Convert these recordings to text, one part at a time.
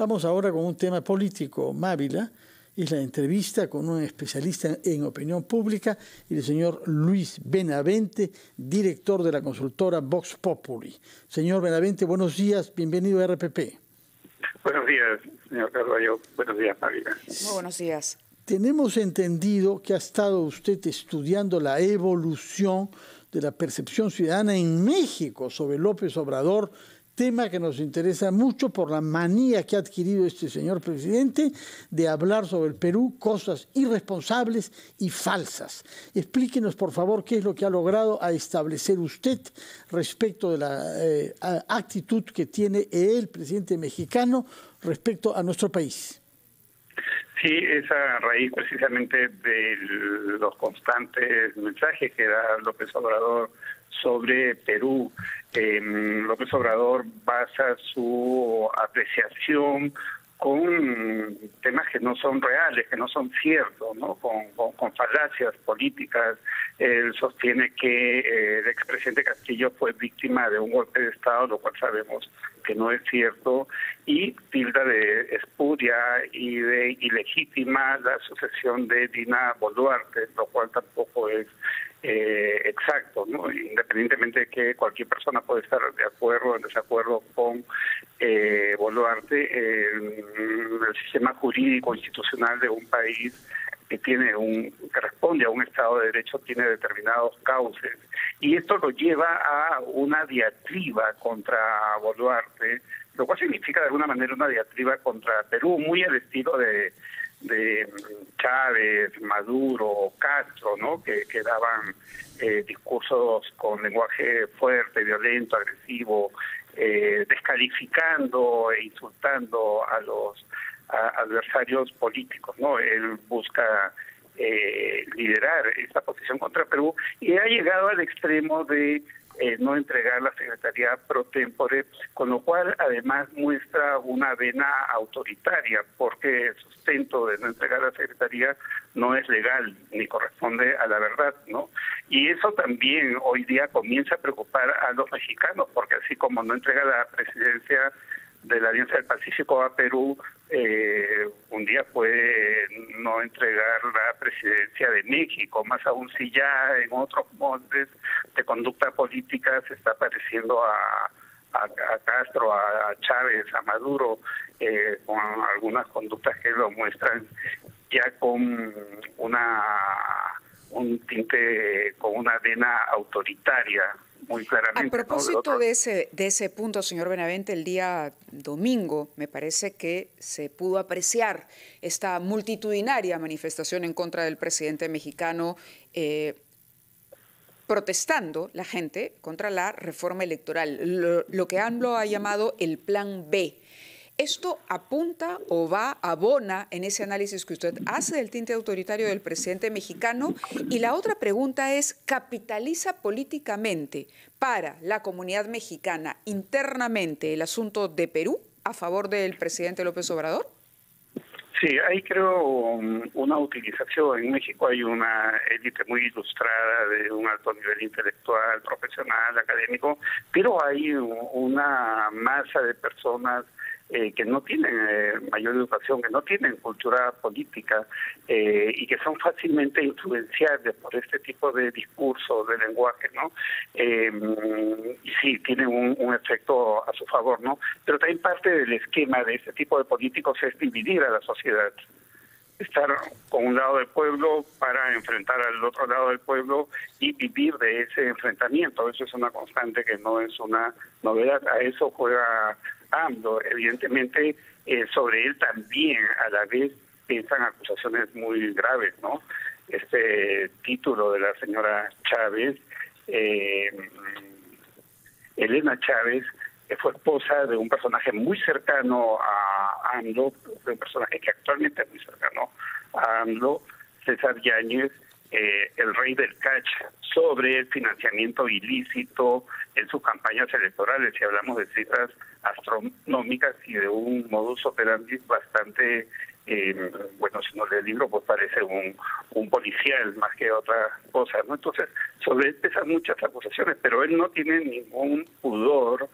Vamos ahora con un tema político, Mávila, y la entrevista con un especialista en opinión pública y el señor Luis Benavente, director de la consultora Vox Populi. Señor Benavente, buenos días, bienvenido a RPP. Buenos días, señor Carvalho, buenos días, Mávila. Muy buenos días. Tenemos entendido que ha estado usted estudiando la evolución de la percepción ciudadana en México sobre López Obrador, tema que nos interesa mucho por la manía que ha adquirido este señor presidente de hablar sobre el Perú cosas irresponsables y falsas. Explíquenos, por favor, qué es lo que ha logrado a establecer usted respecto de la actitud que tiene el presidente mexicano respecto a nuestro país. Sí, es a raíz precisamente de los constantes mensajes que da López Obrador sobre Perú. López Obrador basa su apreciación con temas que no son reales, que no son ciertos, ¿no? Con falacias políticas. Él sostiene que el expresidente Castillo fue víctima de un golpe de Estado, lo cual sabemos que no es cierto, y tilda de espuria y de ilegítima la sucesión de Dina Boluarte, lo cual tampoco es exacto, ¿no? Independientemente de que cualquier persona puede estar de acuerdo o en desacuerdo con Boluarte, el sistema jurídico institucional de un país que responde a un Estado de Derecho tiene determinados cauces, y esto lo lleva a una diatriba contra Boluarte, lo cual significa de alguna manera una diatriba contra Perú, muy al estilo de Chávez, Maduro, Castro, ¿no? Que daban discursos con lenguaje fuerte, violento, agresivo, descalificando e insultando a los adversarios políticos, ¿no? Él busca liderar esta posición contra Perú y ha llegado al extremo de no entregar la Secretaría pro tempore, con lo cual además muestra una vena autoritaria, porque el sustento de no entregar la Secretaría no es legal ni corresponde a la verdad, ¿no? Y eso también hoy día comienza a preocupar a los mexicanos, porque así como no entrega la presidencia de la Alianza del Pacífico a Perú, un día puede no entregar la presidencia de México, más aún si ya en otros moldes de conducta política se está pareciendo a Castro, a Chávez, a Maduro, con algunas conductas que lo muestran ya con un tinte, con una vena autoritaria. Muy claramente. A propósito de ese punto, señor Benavente, el día domingo me parece que se pudo apreciar esta multitudinaria manifestación en contra del presidente mexicano, protestando la gente contra la reforma electoral, lo que AMLO ha llamado el plan B. ¿Esto apunta o abona en ese análisis que usted hace del tinte autoritario del presidente mexicano? Y la otra pregunta es, ¿capitaliza políticamente para la comunidad mexicana internamente el asunto de Perú a favor del presidente López Obrador? Sí, hay creo una utilización. En México hay una élite muy ilustrada de un alto nivel intelectual, profesional, académico, pero hay una masa de personas que no tienen mayor educación, que no tienen cultura política y que son fácilmente influenciables por este tipo de discurso, de lenguaje, ¿no? Y sí, tienen un efecto a su favor, ¿no? Pero también parte del esquema de este tipo de políticos es dividir a la sociedad. Estar con un lado del pueblo para enfrentar al otro lado del pueblo y vivir de ese enfrentamiento. Eso es una constante que no es una novedad. A eso juega AMLO, evidentemente. Sobre él también a la vez piensan acusaciones muy graves, ¿no? Este título de la señora Chávez, Elena Chávez, que fue esposa de un personaje muy cercano a AMLO, de un personaje que actualmente es muy cercano a AMLO, César Yáñez, el rey del catch, sobre el financiamiento ilícito en sus campañas electorales, si hablamos de cifras astronómicas y de un modus operandi bastante, bueno, si no leo el libro, pues parece un policial más que otra cosa, ¿no? Entonces, sobre él pesan muchas acusaciones, pero él no tiene ningún pudor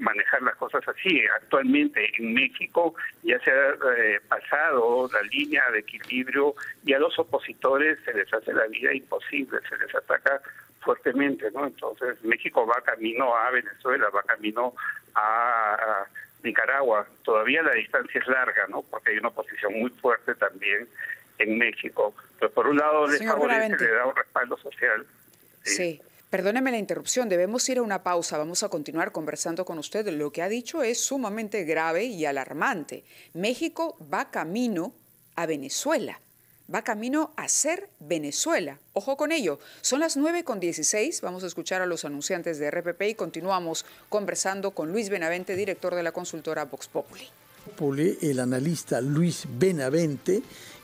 manejar las cosas así. Actualmente en México ya se ha pasado la línea de equilibrio y a los opositores se les hace la vida imposible, se les ataca fuertemente, ¿no? Entonces México va camino a Venezuela, va camino a Nicaragua. Todavía la distancia es larga, ¿no? Porque hay una oposición muy fuerte también en México. Pero por un lado les favorece, le da un respaldo social. Sí. Perdóneme la interrupción, debemos ir a una pausa. Vamos a continuar conversando con usted. Lo que ha dicho es sumamente grave y alarmante. México va camino a Venezuela, va camino a ser Venezuela. Ojo con ello. Son las 9:16. Vamos a escuchar a los anunciantes de RPP y continuamos conversando con Luis Benavente, director de la consultora Vox Populi. El analista Luis Benavente,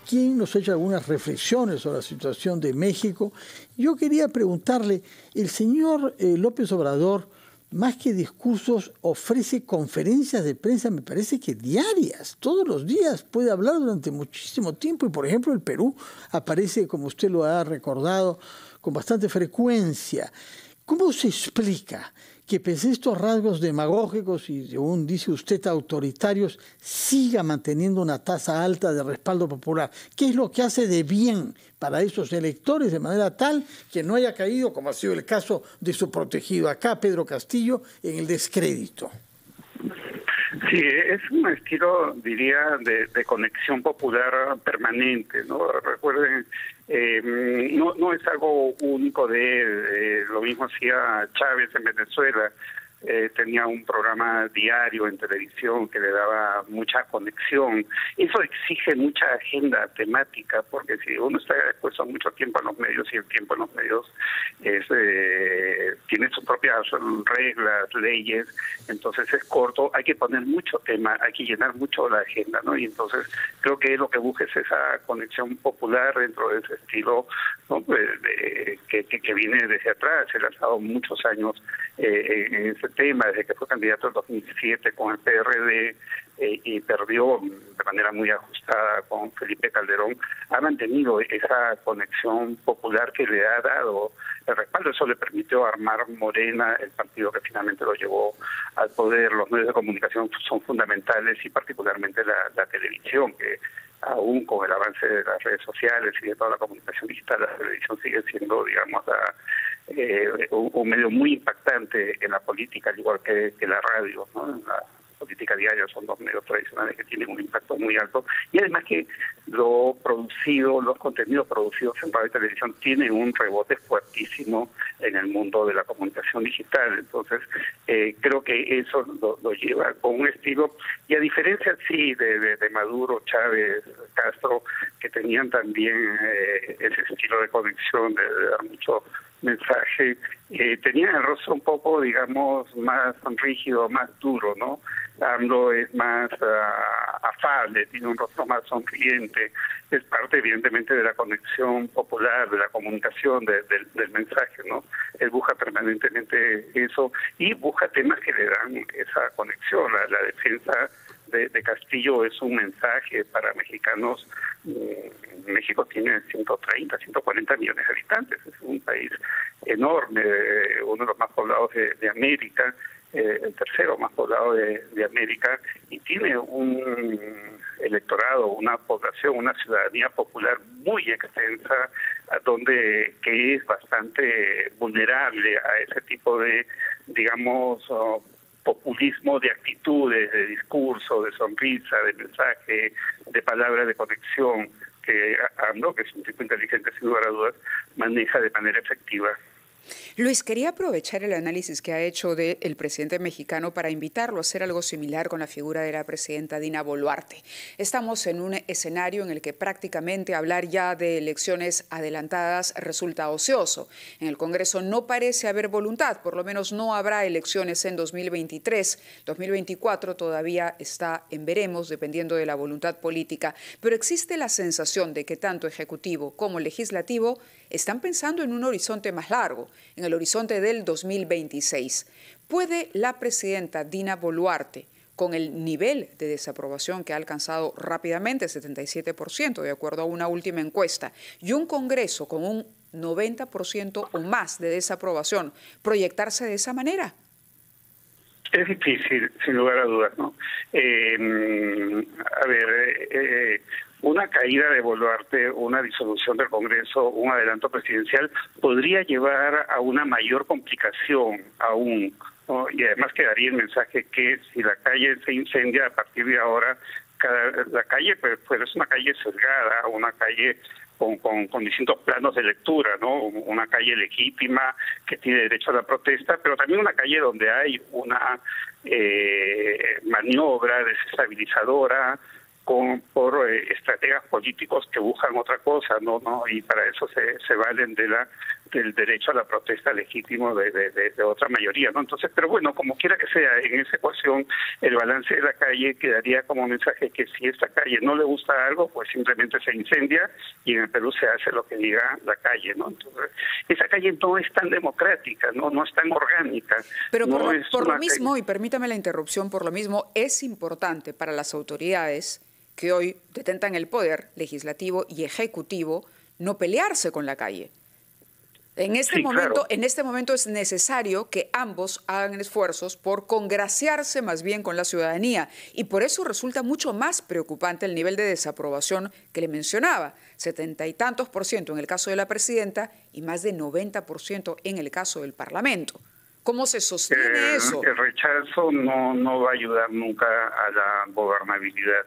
quien nos ha hecho algunas reflexiones sobre la situación de México. Yo quería preguntarle, el señor López Obrador, más que discursos, ofrece conferencias de prensa, me parece que diarias, todos los días, puede hablar durante muchísimo tiempo. Y, por ejemplo, el Perú aparece, como usted lo ha recordado, con bastante frecuencia. ¿Cómo se explica que pese a estos rasgos demagógicos y, según dice usted, autoritarios, siga manteniendo una tasa alta de respaldo popular? ¿Qué es lo que hace de bien para esos electores de manera tal que no haya caído, como ha sido el caso de su protegido acá, Pedro Castillo, en el descrédito? Sí, es un estilo, diría, de conexión popular permanente, ¿no? Recuerden, no es algo único de él. Lo mismo hacía Chávez en Venezuela. Tenía un programa diario en televisión que le daba mucha conexión. Eso exige mucha agenda temática, porque si uno está expuesto mucho tiempo en los medios, y el tiempo en los medios es, tiene sus propias reglas, leyes, entonces es corto, hay que poner mucho tema, hay que llenar mucho la agenda, ¿no? Y entonces creo que lo que busca es esa conexión popular dentro de ese estilo, ¿no? que viene desde atrás. Se le ha dado muchos años en ese tema, desde que fue candidato en 2007 con el PRD y perdió de manera muy ajustada con Felipe Calderón, ha mantenido esa conexión popular que le ha dado el respaldo. Eso le permitió armar Morena, el partido que finalmente lo llevó al poder. Los medios de comunicación son fundamentales y particularmente la televisión, que aún con el avance de las redes sociales y de toda la comunicación digital, la televisión sigue siendo, digamos, un medio muy impactante en la política, al igual que la radio, ¿no? La política diaria son dos medios tradicionales que tienen un impacto muy alto, y además que lo producido, los contenidos producidos en radio y televisión tienen un rebote fuertísimo en el mundo de la comunicación digital. Entonces creo que eso lo lleva con un estilo, y a diferencia sí de Maduro, Chávez, Castro, que tenían también ese estilo de conexión, de dar mucho mensaje, tenían el rostro un poco, digamos, más rígido, más duro, ¿no? AMLO es más afable, tiene un rostro más sonriente. Es parte, evidentemente, de la conexión popular, de la comunicación, del mensaje, ¿no? Él busca permanentemente eso y busca temas que le dan esa conexión. La defensa de Castillo es un mensaje para mexicanos. México tiene 130, 140 millones de habitantes, es un país enorme, uno de los más poblados de América, el tercero más poblado de América, y tiene un electorado, una población, una ciudadanía popular muy extensa, que es bastante vulnerable a ese tipo de, digamos, populismo de actitudes, de discurso, de sonrisa, de mensaje, de palabras de conexión, que AMLO, que es un tipo inteligente sin lugar a dudas, maneja de manera efectiva. Luis, quería aprovechar el análisis que ha hecho del presidente mexicano para invitarlo a hacer algo similar con la figura de la presidenta Dina Boluarte. Estamos en un escenario en el que prácticamente hablar ya de elecciones adelantadas resulta ocioso. En el Congreso no parece haber voluntad, por lo menos no habrá elecciones en 2023. 2024 todavía está en veremos, dependiendo de la voluntad política. Pero existe la sensación de que tanto Ejecutivo como Legislativo están pensando en un horizonte más largo, en el horizonte del 2026. ¿Puede la presidenta Dina Boluarte, con el nivel de desaprobación que ha alcanzado rápidamente, 77% de acuerdo a una última encuesta, y un Congreso con un 90% o más de desaprobación, proyectarse de esa manera? Es difícil, sin lugar a dudas, ¿no? Una caída de Boluarte, una disolución del Congreso, un adelanto presidencial, podría llevar a una mayor complicación aún, ¿no? Y además quedaría el mensaje que si la calle se incendia a partir de ahora, la calle pues es una calle sesgada, una calle con distintos planos de lectura, ¿no? Una calle legítima que tiene derecho a la protesta, pero también una calle donde hay una maniobra desestabilizadora por estrategas políticos que buscan otra cosa, ¿no? Y para eso se valen del derecho a la protesta legítimo de otra mayoría, ¿no? Entonces, pero bueno, como quiera que sea, en esa ecuación el balance de la calle quedaría como mensaje que si esta calle no le gusta algo, pues simplemente se incendia y en el Perú se hace lo que diga la calle, ¿no? Entonces, esa calle no es tan democrática, no es tan orgánica. Pero por, no lo, por lo mismo, y permítame la interrupción, por lo mismo es importante para las autoridades que hoy detentan el poder legislativo y ejecutivo no pelearse con la calle. En este, sí, momento, claro, en este momento es necesario que ambos hagan esfuerzos por congraciarse más bien con la ciudadanía, y por eso resulta mucho más preocupante el nivel de desaprobación que le mencionaba, 70 y tantos % en el caso de la presidenta y más de 90% en el caso del Parlamento. ¿Cómo se sostiene eso? El rechazo no va a ayudar nunca a la gobernabilidad.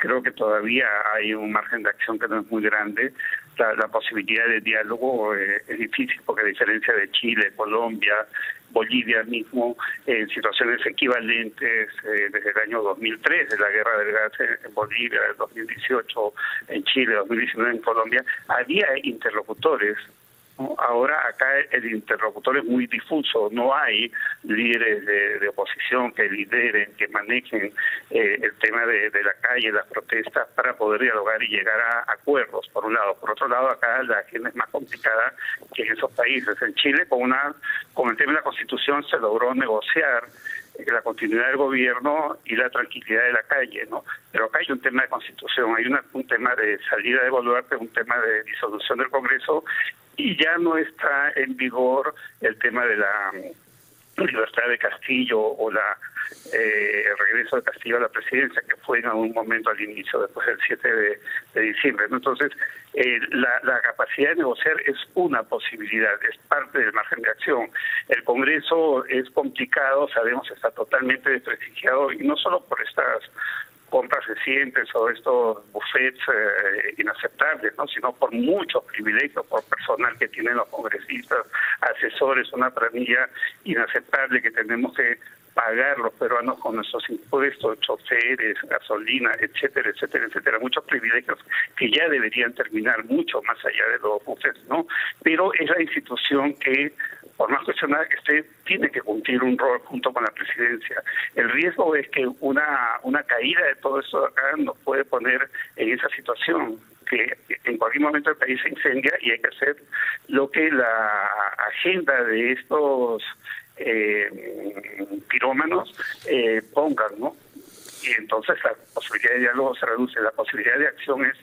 Creo que todavía hay un margen de acción que no es muy grande. La posibilidad de diálogo es difícil porque a diferencia de Chile, Colombia, Bolivia mismo, en situaciones equivalentes desde el año 2003, de la guerra del gas en Bolivia, del 2018 en Chile, 2019 en Colombia, había interlocutores. Ahora acá el interlocutor es muy difuso, no hay líderes de oposición que lideren, que manejen el tema de la calle, las protestas, para poder dialogar y llegar a acuerdos, por un lado. Por otro lado, acá la agenda es más complicada que en esos países. En Chile, con el tema de la Constitución, se logró negociar la continuidad del gobierno y la tranquilidad de la calle, ¿no? Pero acá hay un tema de Constitución, hay un tema de salida de Boluarte, un tema de disolución del Congreso, y ya no está en vigor el tema de la libertad de Castillo o el regreso de Castillo a la presidencia, que fue en algún momento al inicio, después del 7 de diciembre, ¿no? Entonces, la capacidad de negociar es una posibilidad, es parte del margen de acción. El Congreso es complicado, sabemos, está totalmente desprestigiado, y no solo por estas compras recientes o estos buffets inaceptables, ¿no? Sino por muchos privilegios, por personal que tienen los congresistas, asesores, una planilla inaceptable que tenemos que pagar los peruanos con nuestros impuestos, choferes, gasolina, etcétera, etcétera, etcétera. Muchos privilegios que ya deberían terminar mucho más allá de los buffets, ¿no? Pero es la institución que, por más cuestionada que esté, tiene que cumplir un rol junto con la presidencia. El riesgo es que una caída de todo esto de acá nos puede poner en esa situación, que en cualquier momento el país se incendia y hay que hacer lo que la agenda de estos pirómanos pongan, ¿no? Y entonces la posibilidad de diálogo se reduce, la posibilidad de acción es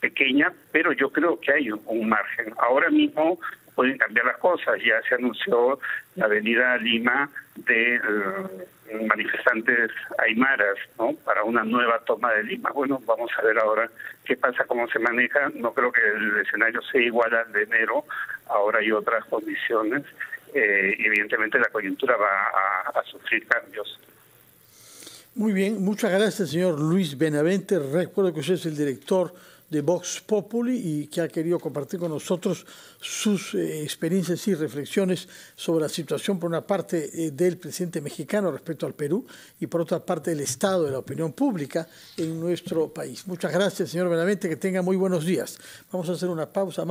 pequeña, pero yo creo que hay un margen. Ahora mismo pueden cambiar las cosas. Ya se anunció la venida a Lima de manifestantes aymaras, ¿no? Para una nueva toma de Lima. Bueno, vamos a ver ahora qué pasa, cómo se maneja. No creo que el escenario sea igual al de enero. Ahora hay otras condiciones. Evidentemente la coyuntura va a sufrir cambios. Muy bien, muchas gracias, señor Luis Benavente. Recuerdo que usted es el director de Vox Populi y que ha querido compartir con nosotros sus experiencias y reflexiones sobre la situación, por una parte, del presidente mexicano respecto al Perú y, por otra parte, del estado de la opinión pública en nuestro país. Muchas gracias, señor Benavente, que tenga muy buenos días. Vamos a hacer una pausa.